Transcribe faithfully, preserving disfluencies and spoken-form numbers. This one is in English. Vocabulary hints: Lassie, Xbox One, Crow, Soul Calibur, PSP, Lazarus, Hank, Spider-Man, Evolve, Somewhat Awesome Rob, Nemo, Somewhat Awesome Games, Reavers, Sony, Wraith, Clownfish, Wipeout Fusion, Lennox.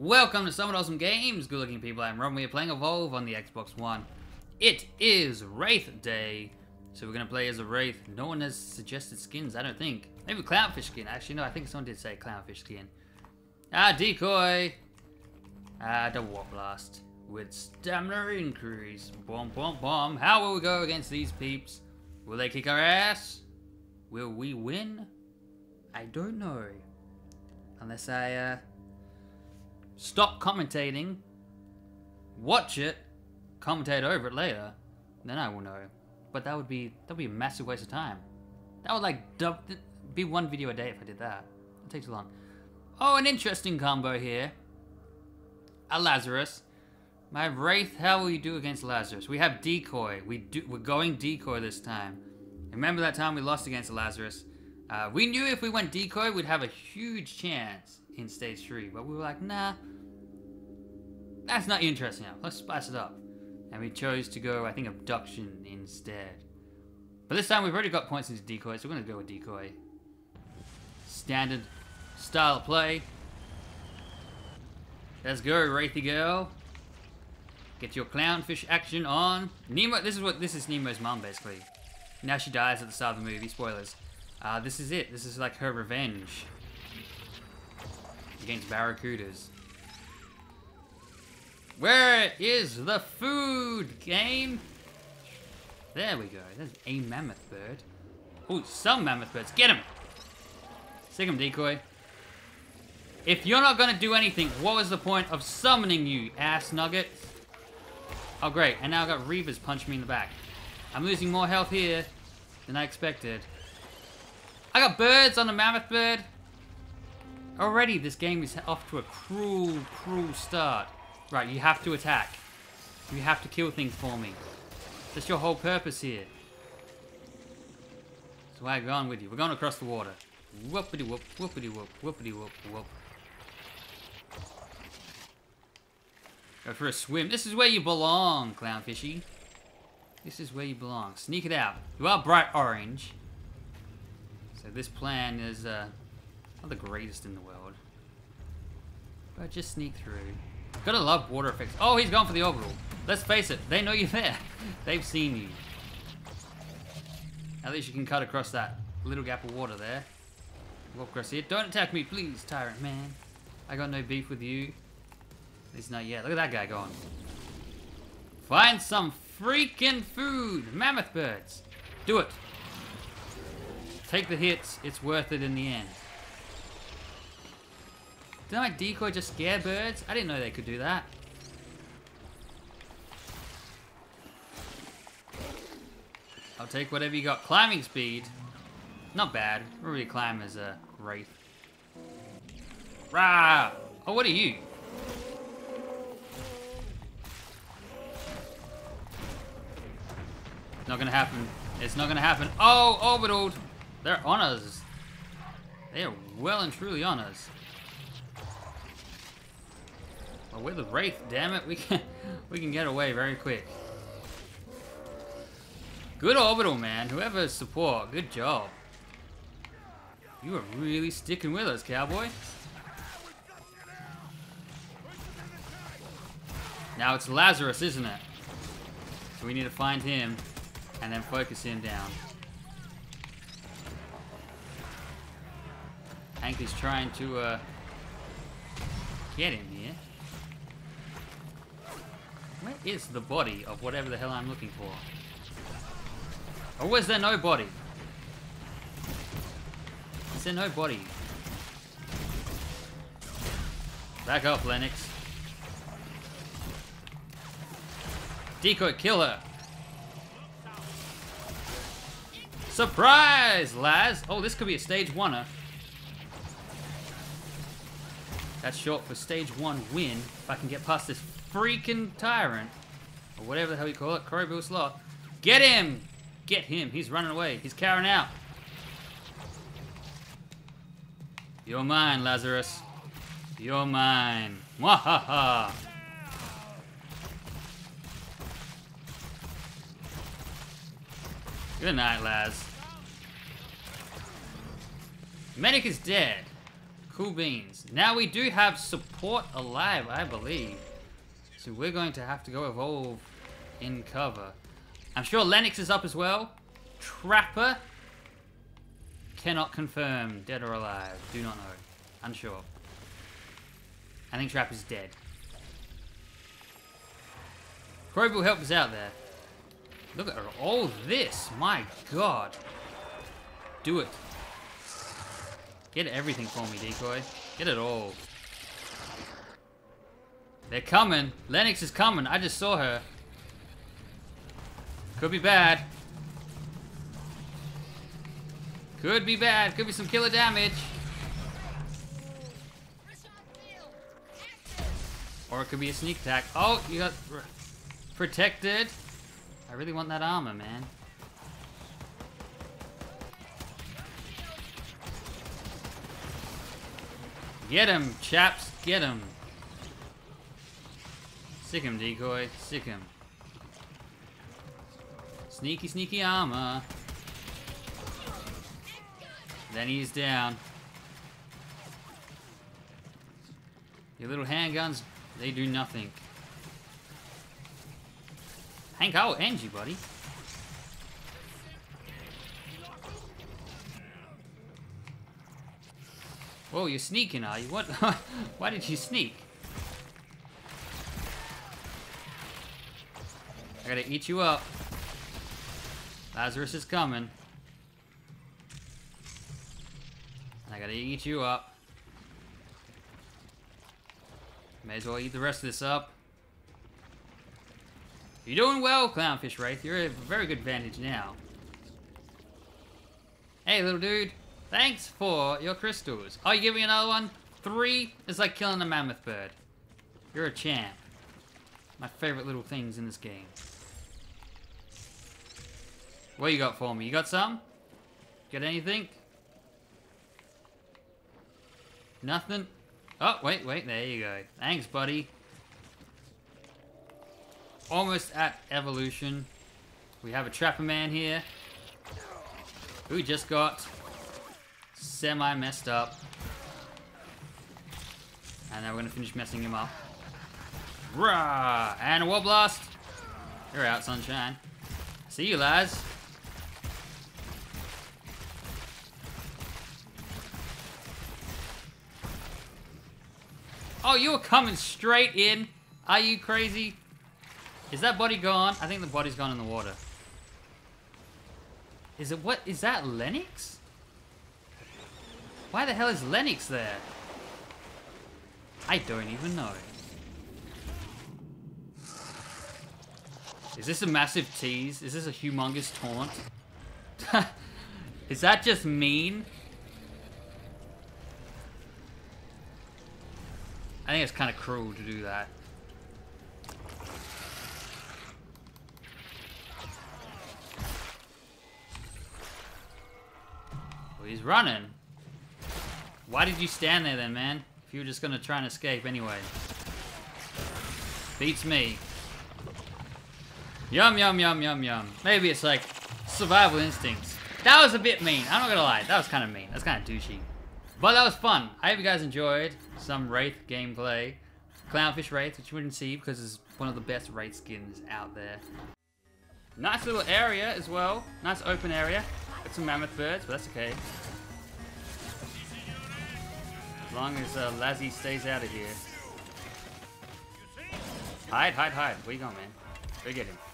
Welcome to Somewhat Awesome Games, good looking people. I'm Rob. We are playing Evolve on the Xbox One. It is Wraith Day, so we're going to play as a Wraith. No one has suggested skins, I don't think. Maybe Clownfish skin. Actually, no, I think someone did say Clownfish skin. Ah, decoy! Ah, the Warp Blast. With stamina increase. Bomb, bomb, bomb. How will we go against these peeps? Will they kick our ass? Will we win? I don't know. Unless I, uh... stop commentating. Watch it. Commentate over it later. Then I will know. But that would be... that would be a massive waste of time. That would, like, be one video a day if I did that. It takes too long. Oh, an interesting combo here. A Lazarus. My Wraith, how will you do against Lazarus? We have decoy. We do, we're going decoy this time. Remember that time we lost against Lazarus? Uh, we knew if we went decoy, we'd have a huge chance in stage three. But we were like, nah, that's not interesting enough. Let's spice it up. And we chose to go, I think, abduction instead. But this time we've already got points into decoy, so we're going to go with decoy. Standard style of play. Let's go, Wraithy girl. Get your clownfish action on. Nemo, this is what, this is Nemo's mom, basically. Now she dies at the start of the movie, spoilers. Uh, this is it, this is like her revenge. Against barracudas. Where is the food, game? There we go, there's a mammoth bird. Ooh, some mammoth birds, get him! Stick him, decoy. If you're not gonna do anything, what was the point of summoning you, ass nugget? Oh great, and now I've got Reavers punch me in the back. I'm losing more health here than I expected. I got birds on the mammoth bird. Already this game is off to a cruel, cruel start. Right, you have to attack. You have to kill things for me. That's your whole purpose here. So I'm going with you. We're going across the water. Whoopity whoop, whoopity whoop, whoopity whoop, whoop. Go for a swim. This is where you belong, clownfishy. This is where you belong. Sneak it out. You are bright orange. So this plan is uh, not the greatest in the world. But just sneak through. Gotta love water effects. Oh, he's gone for the orbital. Let's face it. They know you're there. They've seen you. At least you can cut across that little gap of water there. Walk across here. Don't attack me, please, tyrant man. I got no beef with you. At least not yet. Look at that guy going. Find some freaking food. Mammoth birds. Do it. Take the hits. It's worth it in the end. Did my decoy just scare birds? I didn't know they could do that. I'll take whatever you got. Climbing speed. Not bad. We're really climb as a wraith. Rah! Oh, what are you? Not gonna happen. It's not gonna happen. Oh, orbitaled. They're on us. They are well and truly on us. Well, we're the Wraith, damn it. We can we can get away very quick. Good orbital, man. Whoever support, good job. You are really sticking with us, cowboy. Now it's Lazarus, isn't it? So we need to find him. And then focus him down. Hank is trying to uh, get him here. Where is the body of whatever the hell I'm looking for? Or was there no body? Is there no body? Back up, Lennox. Decoy, kill her. Surprise, Laz! Oh, this could be a stage one-er. That's short for stage one win. If I can get past this freaking tyrant, or whatever the hell you call it, Crow slot. Get him! Get him! He's running away. He's carrying out. You're mine, Lazarus. You're mine. Mwahaha! Good night, Laz. Medic is dead. Cool beans. Now we do have support alive, I believe. So we're going to have to go evolve in cover. I'm sure Lennox is up as well. Trapper. Cannot confirm. Dead or alive. Do not know. Unsure. I think Trapper's dead. Crow will help us out there. Look at all this. My god. Do it. Get everything for me, decoy. Get it all. They're coming. Lennox is coming. I just saw her. Could be bad. Could be bad. Could be some killer damage. Or it could be a sneak attack. Oh, you got protected. I really want that armor, man. Get him, chaps. Get him. Sick him, decoy. Sick him. Sneaky, sneaky armor. Then he's down. Your little handguns, they do nothing. Hank, I'll end you, buddy. Whoa, you're sneaking, are you? What? Why did you sneak? I gotta eat you up. Lazarus is coming. I gotta eat you up. May as well eat the rest of this up. You're doing well, Clownfish Wraith. You're at a very good vantage now. Hey, little dude. Thanks for your crystals. Oh, you give me another one? Three is like killing a mammoth bird. You're a champ. My favorite little things in this game. What you got for me? You got some? Got anything? Nothing? Oh, wait, wait. There you go. Thanks, buddy. Almost at evolution. We have a Trapper Man here. Who just got semi messed up. And now we're going to finish messing him up. Rah! And a Warblast. You're out, sunshine. See you, lads. Oh, you were coming straight in. Are you crazy? Is that body gone? I think the body's gone in the water. Is it what? Is that Lennox? Why the hell is Lennox there? I don't even know. Is this a massive tease? Is this a humongous taunt? Is that just mean? I think it's kind of cruel to do that. Well, he's running. Why did you stand there then, man? If you were just gonna try and escape anyway. Beats me. Yum, yum, yum, yum, yum. Maybe it's like survival instincts. That was a bit mean. I'm not gonna lie. That was kind of mean. That's kind of douchey. But that was fun. I hope you guys enjoyed some Wraith gameplay. Clownfish Wraith, which you wouldn't see because it's one of the best Wraith skins out there. Nice little area as well. Nice open area. Got some mammoth birds, but that's okay. As long as uh, Lassie stays out of here. Hide, hide, hide. Where you going, man? Go get him.